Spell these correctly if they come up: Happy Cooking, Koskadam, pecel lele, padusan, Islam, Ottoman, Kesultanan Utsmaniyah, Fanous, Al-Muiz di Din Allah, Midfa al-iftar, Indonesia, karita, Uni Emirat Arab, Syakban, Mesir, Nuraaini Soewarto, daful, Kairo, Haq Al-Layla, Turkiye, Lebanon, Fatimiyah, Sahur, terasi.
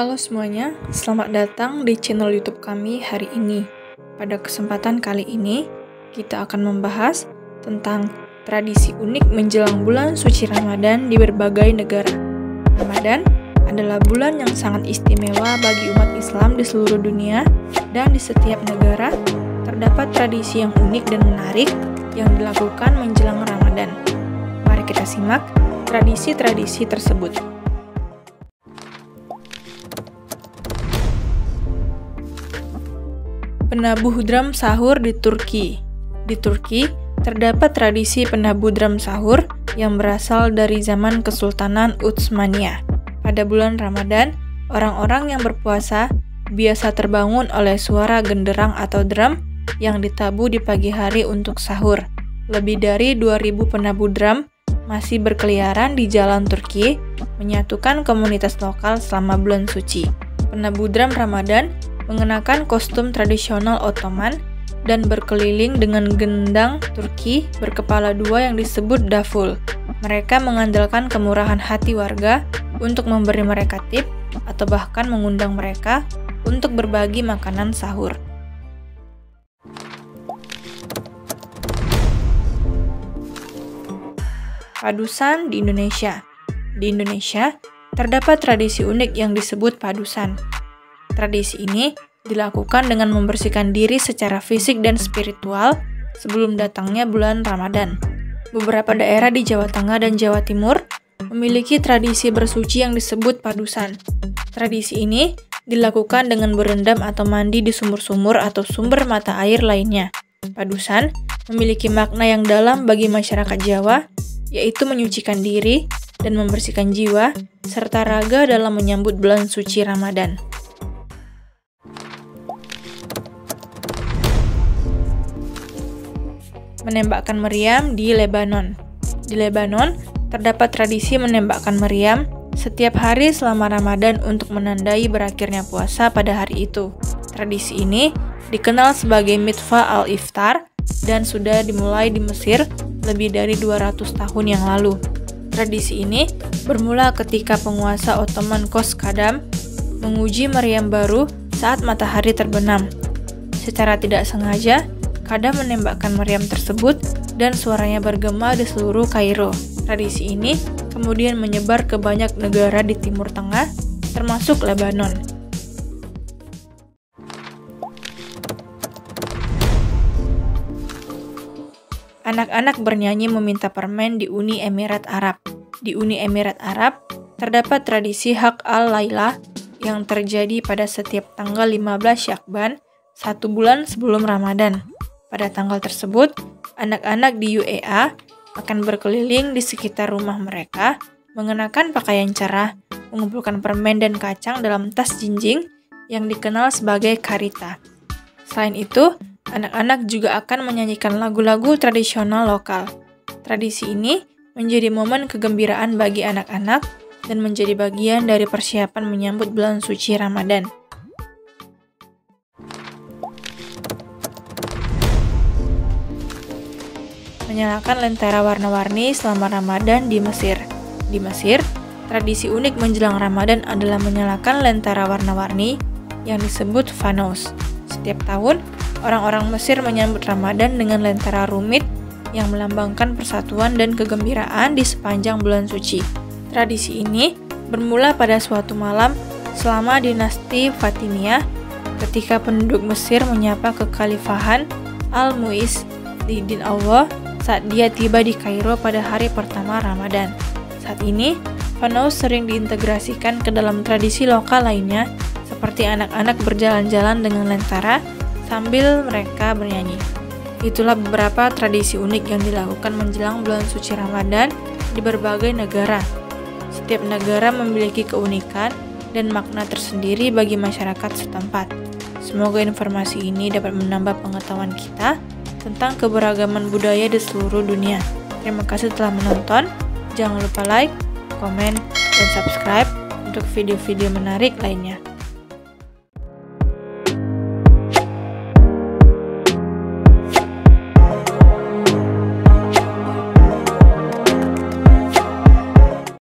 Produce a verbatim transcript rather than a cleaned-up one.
Halo semuanya, selamat datang di channel YouTube kami hari ini. Pada kesempatan kali ini, kita akan membahas tentang tradisi unik menjelang bulan suci Ramadan di berbagai negara. Ramadan adalah bulan yang sangat istimewa bagi umat Islam di seluruh dunia, dan di setiap negara terdapat tradisi yang unik dan menarik yang dilakukan menjelang Ramadan. Mari kita simak tradisi-tradisi tersebut. Penabuh drum sahur di Turki. Di Turki, terdapat tradisi penabuh drum sahur yang berasal dari zaman Kesultanan Utsmaniyah. Pada bulan Ramadan, orang-orang yang berpuasa biasa terbangun oleh suara genderang atau drum yang ditabuh di pagi hari untuk sahur. Lebih dari dua ribu penabuh drum masih berkeliaran di jalan Turki, menyatukan komunitas lokal selama bulan suci. Penabuh drum Ramadan mengenakan kostum tradisional Ottoman dan berkeliling dengan gendang Turki berkepala dua yang disebut daful. Mereka mengandalkan kemurahan hati warga untuk memberi mereka tip atau bahkan mengundang mereka untuk berbagi makanan sahur. Padusan di Indonesia. Di Indonesia, terdapat tradisi unik yang disebut padusan. Tradisi ini dilakukan dengan membersihkan diri secara fisik dan spiritual sebelum datangnya bulan Ramadan. Beberapa daerah di Jawa Tengah dan Jawa Timur memiliki tradisi bersuci yang disebut padusan. Tradisi ini dilakukan dengan berendam atau mandi di sumur-sumur atau sumber mata air lainnya. Padusan memiliki makna yang dalam bagi masyarakat Jawa, yaitu menyucikan diri dan membersihkan jiwa serta raga dalam menyambut bulan suci Ramadan. Menembakkan meriam di Lebanon. Di Lebanon, terdapat tradisi menembakkan meriam setiap hari selama Ramadan untuk menandai berakhirnya puasa pada hari itu. Tradisi ini dikenal sebagai Midfa al-iftar dan sudah dimulai di Mesir lebih dari dua ratus tahun yang lalu. Tradisi ini bermula ketika penguasa Ottoman Koskadam menguji meriam baru saat matahari terbenam. Secara tidak sengaja, Kadam menembakkan meriam tersebut dan suaranya bergema di seluruh Kairo. Tradisi ini kemudian menyebar ke banyak negara di Timur Tengah, termasuk Lebanon. Anak-anak bernyanyi meminta permen di Uni Emirat Arab. Di Uni Emirat Arab, terdapat tradisi Haq Al-Layla yang terjadi pada setiap tanggal lima belas Syakban, satu bulan sebelum Ramadan. Pada tanggal tersebut, anak-anak di U E A akan berkeliling di sekitar rumah mereka, mengenakan pakaian cerah, mengumpulkan permen dan kacang dalam tas jinjing yang dikenal sebagai karita. Selain itu, anak-anak juga akan menyanyikan lagu-lagu tradisional lokal. Tradisi ini menjadi momen kegembiraan bagi anak-anak dan menjadi bagian dari persiapan menyambut bulan suci Ramadan. Menyalakan lentera warna-warni selama Ramadan di Mesir. Di Mesir, tradisi unik menjelang Ramadan adalah menyalakan lentera warna-warni yang disebut Fanous. Setiap tahun, orang-orang Mesir menyambut Ramadan dengan lentera rumit yang melambangkan persatuan dan kegembiraan di sepanjang bulan suci. Tradisi ini bermula pada suatu malam selama dinasti Fatimiyah ketika penduduk Mesir menyapa kekhalifahan Al-Muiz di Din Allah saat dia tiba di Kairo pada hari pertama Ramadan. Saat ini, Fanous sering diintegrasikan ke dalam tradisi lokal lainnya, seperti anak-anak berjalan-jalan dengan lentera sambil mereka bernyanyi. Itulah beberapa tradisi unik yang dilakukan menjelang bulan suci Ramadan di berbagai negara. Setiap negara memiliki keunikan dan makna tersendiri bagi masyarakat setempat. Semoga informasi ini dapat menambah pengetahuan kita tentang keberagaman budaya di seluruh dunia. Terima kasih telah menonton. Jangan lupa like, komen, dan subscribe untuk video-video menarik lainnya.